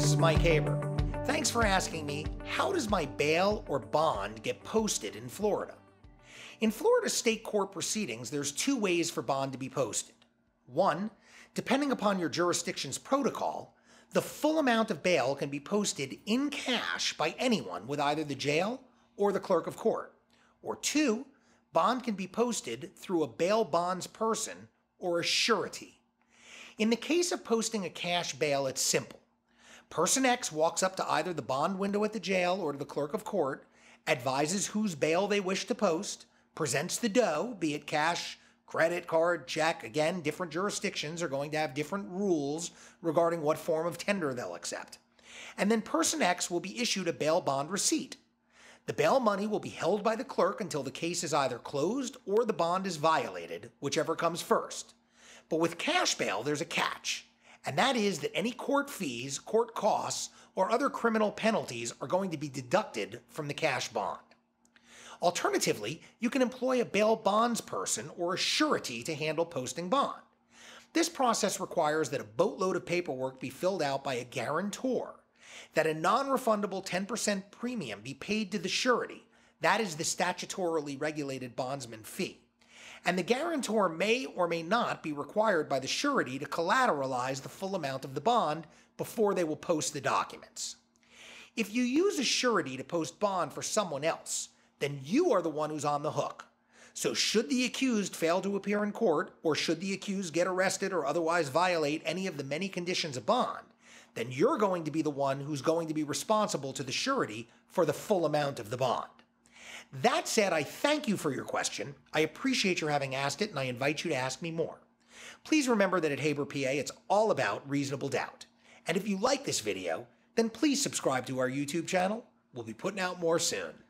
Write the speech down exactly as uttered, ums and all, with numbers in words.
This is Mike Haber. Thanks for asking me, how does my bail or bond get posted in Florida? In Florida state court proceedings, there's two ways for bond to be posted. One, depending upon your jurisdiction's protocol, the full amount of bail can be posted in cash by anyone with either the jail or the clerk of court. Or two, bond can be posted through a bail bondsperson or a surety. In the case of posting a cash bail, it's simple. Person X walks up to either the bond window at the jail or to the clerk of court, advises whose bail they wish to post, presents the dough, be it cash, credit card, check. Again, different jurisdictions are going to have different rules regarding what form of tender they'll accept. And then Person X will be issued a bail bond receipt. The bail money will be held by the clerk until the case is either closed or the bond is violated, whichever comes first. But with cash bail, there's a catch. And that is that any court fees, court costs, or other criminal penalties are going to be deducted from the cash bond. Alternatively, you can employ a bail bondsperson or a surety to handle posting bond. This process requires that a boatload of paperwork be filled out by a guarantor, that a non-refundable ten percent premium be paid to the surety, that is the statutorily regulated bondsman fee. And the guarantor may or may not be required by the surety to collateralize the full amount of the bond before they will post the documents. If you use a surety to post bond for someone else, then you are the one who's on the hook. So should the accused fail to appear in court, or should the accused get arrested or otherwise violate any of the many conditions of bond, then you're going to be the one who's going to be responsible to the surety for the full amount of the bond. That said, I thank you for your question. I appreciate your having asked it, and I invite you to ask me more. Please remember that at HaberPA, it's all about reasonable doubt. And if you like this video, then please subscribe to our YouTube channel. We'll be putting out more soon.